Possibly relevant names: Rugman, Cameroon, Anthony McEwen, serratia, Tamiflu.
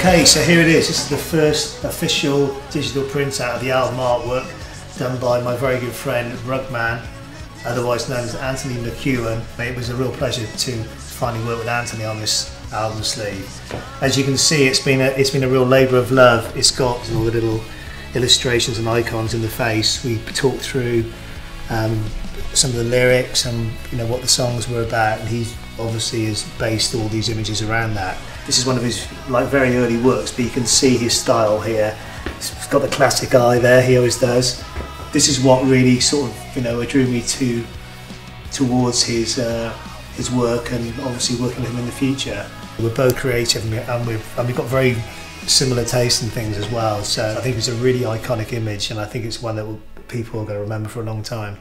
Okay, so here it is. This is the first official digital printout of the album artwork done by my very good friend Rugman, otherwise known as Anthony McEwen. It was a real pleasure to finally work with Anthony on this album sleeve. As you can see, it's been a real labour of love. It's got all the little illustrations and icons in the face. We talked through some of the lyrics and what the songs were about, and he obviously has based all these images around that. This is one of his very early works, but you can see his style here. He's got the classic eye there, he always does. This is what really sort of drew me towards his work, and obviously working with him in the future. We're both creative, and we've got very similar tastes and things as well, so I think it's a really iconic image, and I think it's one that people are going to remember for a long time.